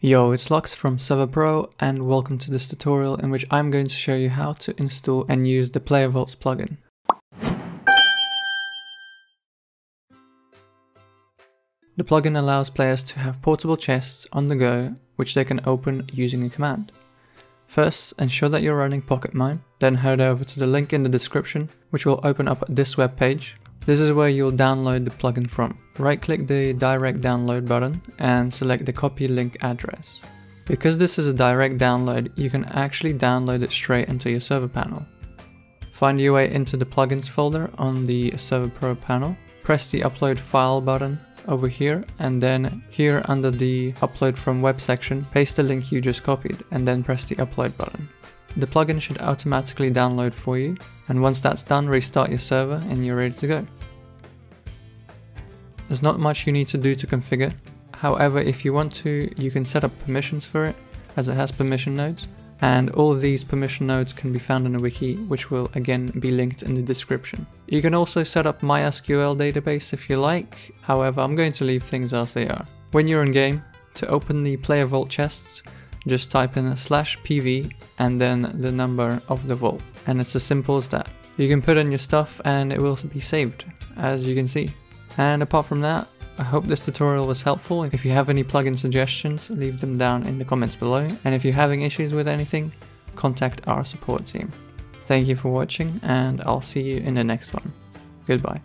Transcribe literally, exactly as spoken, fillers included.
Yo, it's Lux from Server Pro and welcome to this tutorial in which I'm going to show you how to install and use the Player Vaults plugin. The plugin allows players to have portable chests on the go, which they can open using a command. First, ensure that you're running PocketMine, then head over to the link in the description, which will open up this web page. This is where you'll download the plugin from. Right-click the direct download button and select the copy link address. Because this is a direct download, you can actually download it straight into your server panel. Find your way into the plugins folder on the Server Pro panel. Press the upload file button over here, and then here under the upload from web section, paste the link you just copied and then press the upload button. The plugin should automatically download for you, and once that's done, restart your server and you're ready to go. There's not much you need to do to configure. However, if you want to, you can set up permissions for it, as it has permission nodes, and all of these permission nodes can be found in a wiki, which will again be linked in the description. You can also set up MySQL database if you like. However, I'm going to leave things as they are. When you're in game, to open the Player Vault chests, just type in a slash P V and then the number of the vault, and it's as simple as that. You can put in your stuff and it will be saved, as you can see. And apart from that, I hope this tutorial was helpful. If you have any plugin suggestions, leave them down in the comments below, and if you're having issues with anything, contact our support team. Thank you for watching, and I'll see you in the next one. Goodbye.